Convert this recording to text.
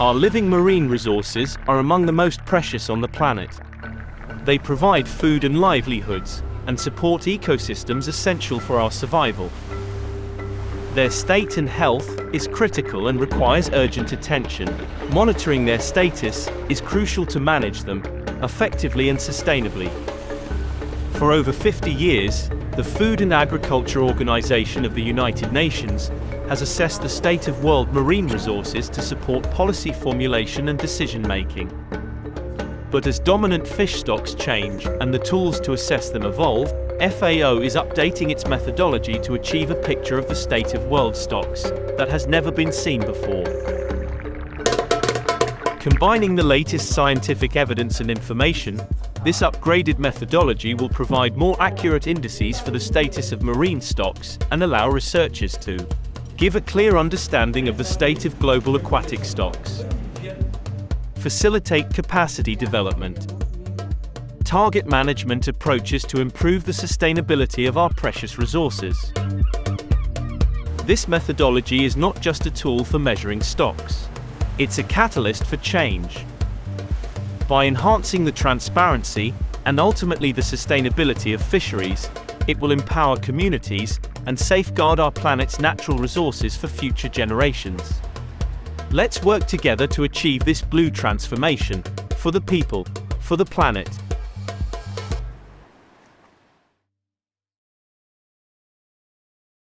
Our living marine resources are among the most precious on the planet. They provide food and livelihoods, and support ecosystems essential for our survival. Their state and health is critical and requires urgent attention. Monitoring their status is crucial to manage them effectively and sustainably. For over 50 years, the Food and Agriculture Organization of the United Nations has assessed the state of world marine resources to support policy formulation and decision-making. But as dominant fish stocks change and the tools to assess them evolve, FAO is updating its methodology to achieve a picture of the state of world stocks that has never been seen before. Combining the latest scientific evidence and information, this upgraded methodology will provide more accurate indices for the status of marine stocks and allow researchers to give a clear understanding of the state of global aquatic stocks, facilitate capacity development, target management approaches to improve the sustainability of our precious resources. This methodology is not just a tool for measuring stocks. It's a catalyst for change. By enhancing the transparency and ultimately the sustainability of fisheries, it will empower communities and safeguard our planet's natural resources for future generations. Let's work together to achieve this blue transformation, for the people, for the planet.